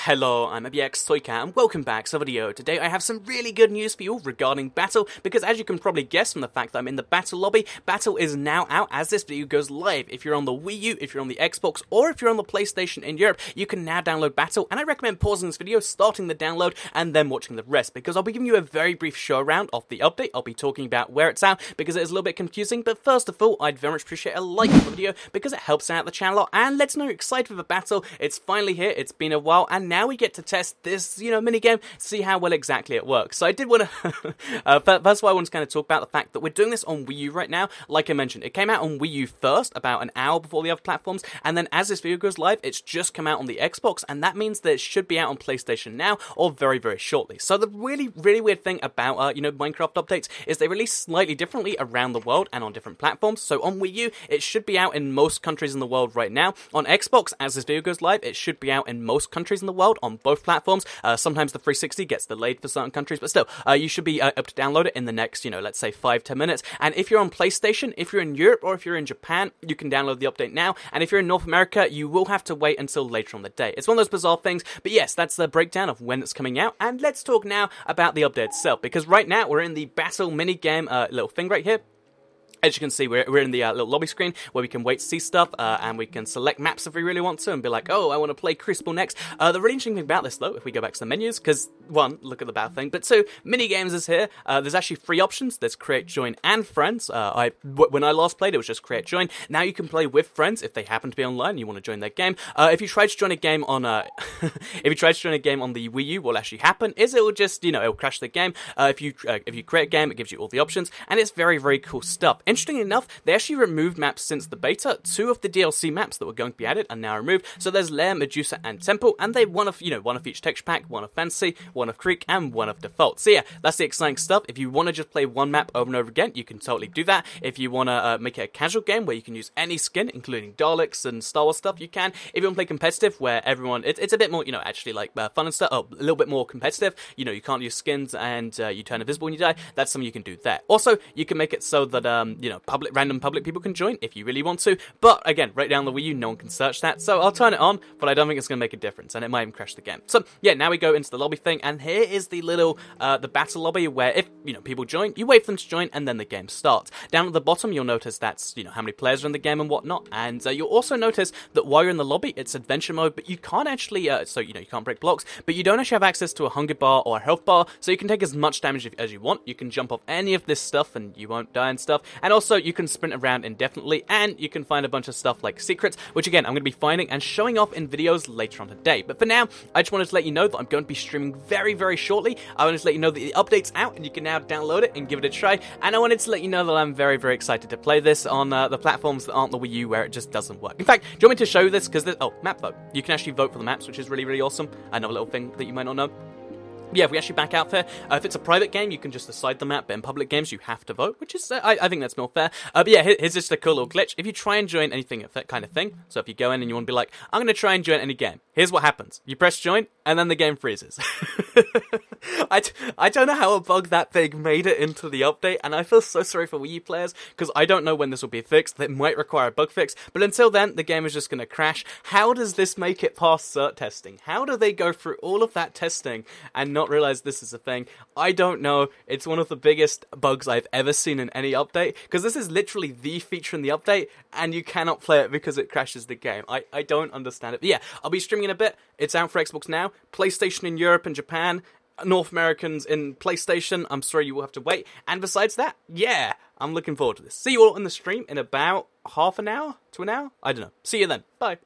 Hello, I'm ibxtoycat and welcome back to the video. Today I have some really good news for you all regarding Battle, because as you can probably guess from the fact that I'm in the Battle lobby, Battle is now out as this video goes live. If you're on the Wii U, if you're on the Xbox, or if you're on the PlayStation in Europe, you can now download Battle, and I recommend pausing this video, starting the download, and then watching the rest, because I'll be giving you a very brief show around of the update. I'll be talking about where it's out, because it is a little bit confusing, but first of all, I'd very much appreciate a like for the video, because it helps out the channel, and lets me know you're excited for the Battle. It's finally here, it's been a while, and now we get to test this, minigame, see how well exactly it works. So I did want to, that's why I wanted to kind of talk about the fact that we're doing this on Wii U right now. Like I mentioned, it came out on Wii U first, about an hour before the other platforms, and then as this video goes live, it's just come out on the Xbox, and that means that it should be out on PlayStation now, or very, very shortly. So the really, really weird thing about, Minecraft updates is they release slightly differently around the world and on different platforms. So on Wii U, it should be out in most countries in the world right now. On Xbox, as this video goes live, it should be out in most countries in the world on both platforms. Sometimes the 360 gets delayed for certain countries, but still, you should be able to download it in the next, let's say 5–10 minutes. And if you're on PlayStation, if you're in Europe, or if you're in Japan, you can download the update now. And if you're in North America, you will have to wait until later on the day. It's one of those bizarre things, but yes, that's the breakdown of when it's coming out. And let's talk now about the update itself, because right now we're in the Battle minigame little thing right here. As you can see, we're in the little lobby screen where we can wait to see stuff, and we can select maps if we really want to, and be like, oh, I want to play Crucible next. The really interesting thing about this, though, if we go back to the menus, because, one, look at the battle thing, but two, minigames is here. There's actually three options. There's create, join, and friends. When I last played, it was just create, join. Now you can play with friends if they happen to be online and you want to join their game. If you try to join a game on if you try to join a game on the Wii U, what will actually happen is it will just, it will crash the game. If you create a game, it gives you all the options, and it's very, very cool stuff. Interestingly enough, they actually removed maps since the beta. Two of the DLC maps that were going to be added are now removed. So there's Lair, Medusa, and Temple, and they one of each texture pack, one of Fantasy, one of Creek, and one of Default. So yeah, that's the exciting stuff. If you want to just play one map over and over again, you can totally do that. If you want to make it a casual game where you can use any skin, including Daleks and Star Wars stuff, you can. If you want to play competitive, where everyone, it's a bit more, actually like fun and stuff, oh, a little bit more competitive. You can't use skins and you turn invisible when you die. That's something you can do there. Also, you can make it so that random public people can join if you really want to, but again, right down the Wii U, no one can search that, so I'll turn it on, but I don't think it's going to make a difference, and it might even crash the game. So yeah, now we go into the lobby thing, and here is the little, the battle lobby, where if, people join, you wait for them to join, and then the game starts. Down at the bottom, you'll notice that's, how many players are in the game and whatnot, and you'll also notice that while you're in the lobby, it's adventure mode, but you can't actually, you can't break blocks, but you don't actually have access to a hunger bar or a health bar, so you can take as much damage as you want. You can jump off any of this stuff, and you won't die and stuff. And also, you can sprint around indefinitely, and you can find a bunch of stuff like secrets, which again, I'm going to be finding and showing off in videos later on today. But for now, I just wanted to let you know that I'm going to be streaming very, very shortly. I wanted to let you know that the update's out, and you can now download it and give it a try. And I wanted to let you know that I'm very, very excited to play this on the platforms that aren't the Wii U, where it just doesn't work. In fact, do you want me to show you this? Because, oh, map vote. You can actually vote for the maps, which is really, really awesome. I know a little thing that you might not know. Yeah, if we actually back out there, if it's a private game, you can just decide the map, but in public games, you have to vote, which is, I think that's more fair. But yeah, here's just a cool little glitch. If you try and join anything, that kind of thing, so if you go in and you want to be like, I'm going to try and join any game, here's what happens. You press join, and then the game freezes. I don't know how a bug that big made it into the update, and I feel so sorry for Wii U players, because I don't know when this will be fixed. It might require a bug fix, but until then, the game is just going to crash. How does this make it past cert testing? How do they go through all of that testing and not realize this is a thing? I don't know. It's one of the biggest bugs I've ever seen in any update, because this is literally the feature in the update, and you cannot play it because it crashes the game. I don't understand it. But yeah, I'll be streaming in a bit. It's out for Xbox now, PlayStation in Europe and Japan, North Americans in PlayStation, I'm sorry you will have to wait. And besides that, yeah, I'm looking forward to this. See you all in the stream in about half an hour to an hour? I don't know. See you then. Bye.